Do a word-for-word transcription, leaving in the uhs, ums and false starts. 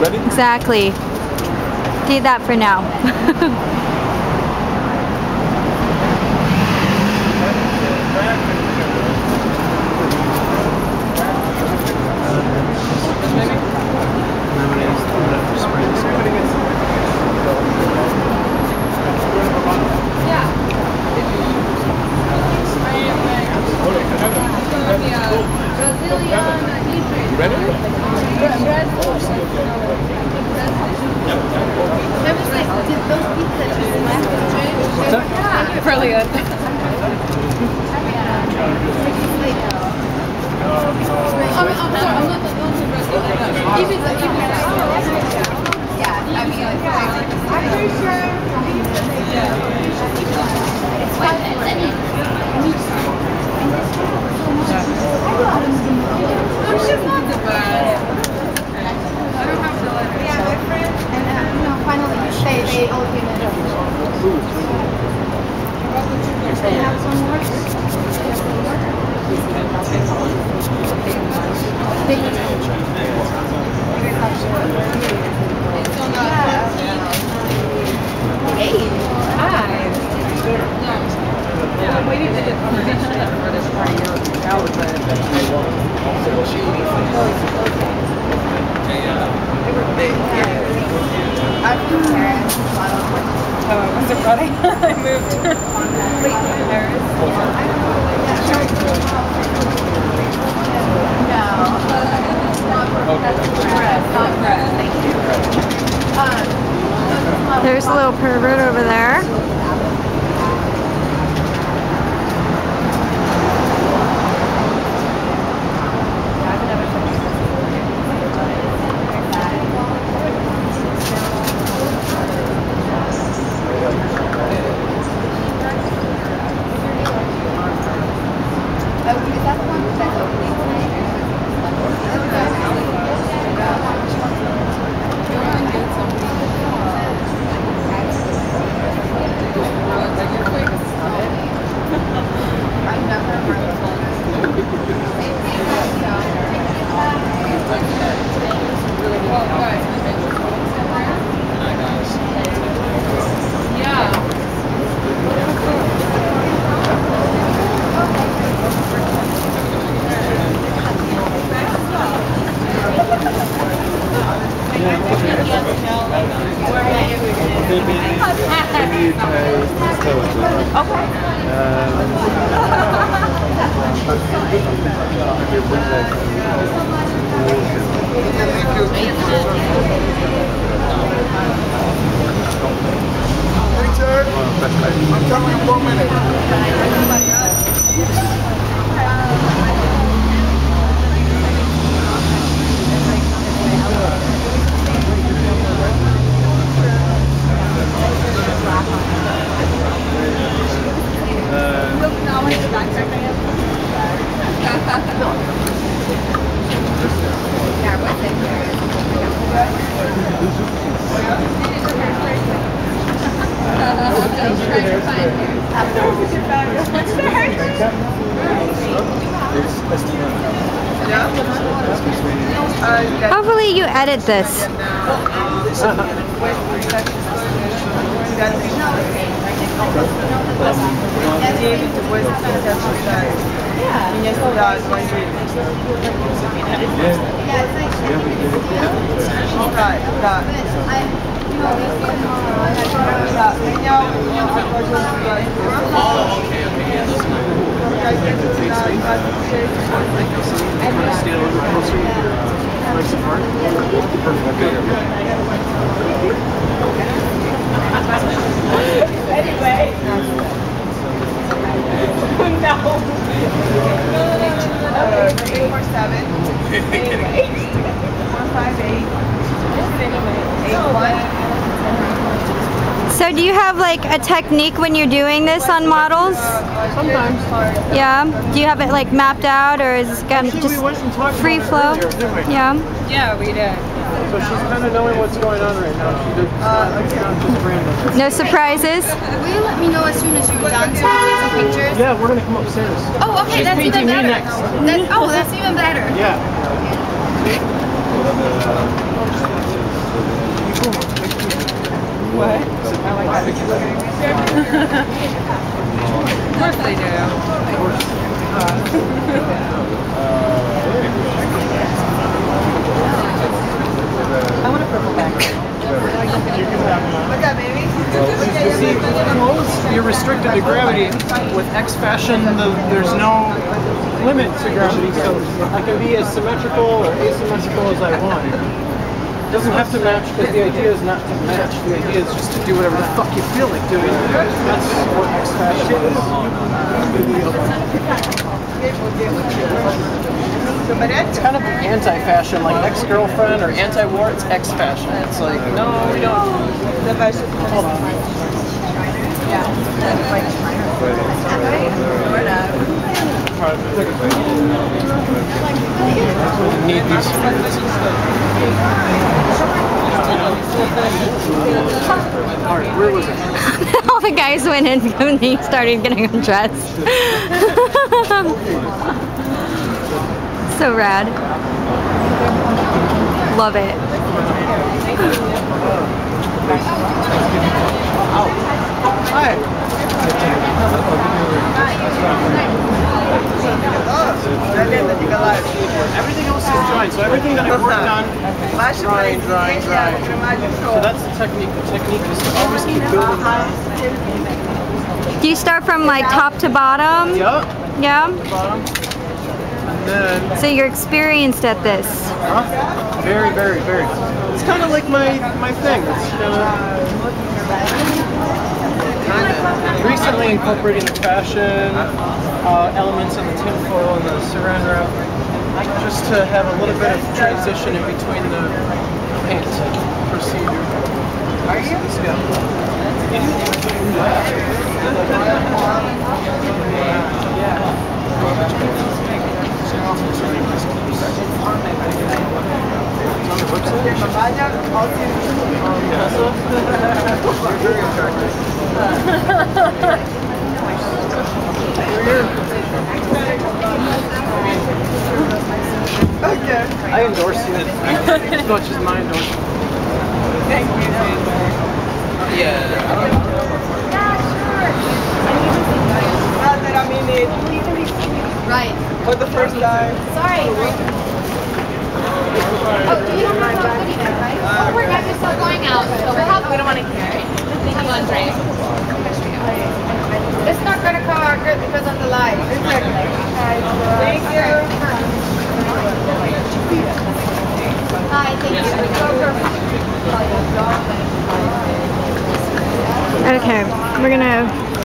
ready? Exactly. Do that for now. Brilliant. There's a little pervert over there. Hopefully you edit this. So do you have like a technique when you're doing this on models? Sometimes. Yeah? Do you have it like mapped out, or is it kind of just free flow? Yeah? Yeah, we did. So she's kind of knowing what's going on right now. She did, uh, it's not just random. No surprises? Will you let me know as soon as you're done to take some pictures? Yeah, we're going to come upstairs. Oh, okay, she's that's even better. Next. That's, oh, that's even better. Yeah. What? I like that. Of course they do. Of course. I want a purple bag. Look at that, baby. You see, you're restricted to gravity. With X fashion, the, there's no limit to gravity, so I can be as symmetrical or asymmetrical as I want. It doesn't have to match, because the idea is not to match, the idea is just to do whatever the fuck you feel like doing. That's what X fashion is. It's kind of anti-fashion, like ex-girlfriend or anti-war, it's X fashion. It's like, no, we don't. Hold on. Yeah. Need these. Alright, where was it? All the guys went in and he started getting undressed. So rad. Love it. Everything else is dry, so everything that I worked on. Drying, drying, drying. So that's the technique. The technique is to always keep building up. Do you start from like top to bottom? Yep. Yeah. Bottom. And then. So you're experienced at this. Huh? Very, very, very. It's kind of like my my thing. It's kind of recently incorporating the fashion uh, elements of the tinfoil and the saran wrap. Just to have a little bit of transition in between the paint procedure. Are you? Okay. I endorse you as much as my endorsement. Thank you. Yeah. Yeah, sure. Not that I mean it. Right. For the first time. Sorry. Oh, you don't have to do that, right? Uh, we're not just going out. We're helping. We don't want to carry. Come on, Dre. It's not going to come out good because of the light. Exactly. Thank you. Okay, we're gonna